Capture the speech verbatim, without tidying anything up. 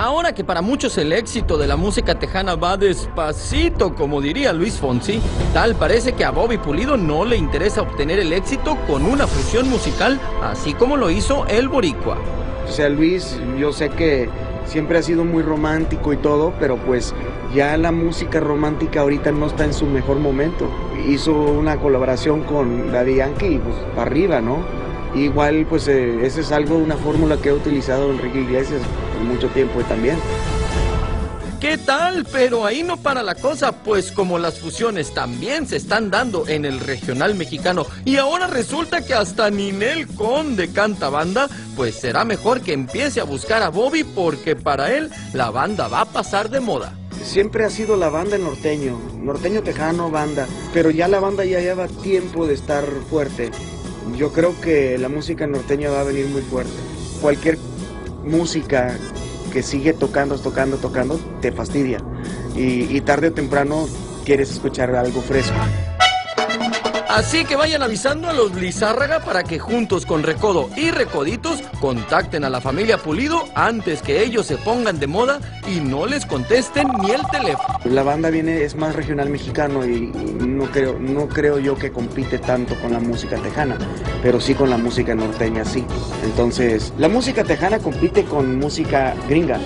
Ahora que para muchos el éxito de la música tejana va despacito, como diría Luis Fonsi, tal parece que a Bobby Pulido no le interesa obtener el éxito con una fusión musical, así como lo hizo el boricua. O sea, Luis, yo sé que siempre ha sido muy romántico y todo, pero pues ya la música romántica ahorita no está en su mejor momento. Hizo una colaboración con Daddy Yankee y pues para arriba, ¿no? Igual, pues, eh, esa es algo, una fórmula que ha utilizado Enrique Iglesias por mucho tiempo también. ¿Qué tal? Pero ahí no para la cosa, pues como las fusiones también se están dando en el regional mexicano y ahora resulta que hasta Ninel Conde canta banda, pues será mejor que empiece a buscar a Bobby porque para él la banda va a pasar de moda. Siempre ha sido la banda norteño, norteño tejano, banda, pero ya la banda ya lleva tiempo de estar fuerte. Yo creo que la música norteña va a venir muy fuerte. Cualquier música que sigue tocando, tocando, tocando, te fastidia. Y, y tarde o temprano quieres escuchar algo fresco. Así que vayan avisando a los Lizárraga para que juntos con Recodo y Recoditos contacten a la familia Pulido antes que ellos se pongan de moda y no les contesten ni el teléfono. La banda viene, es más regional mexicano y no creo, no creo yo que compite tanto con la música tejana, pero sí con la música norteña, sí. Entonces, la música tejana compite con música gringa.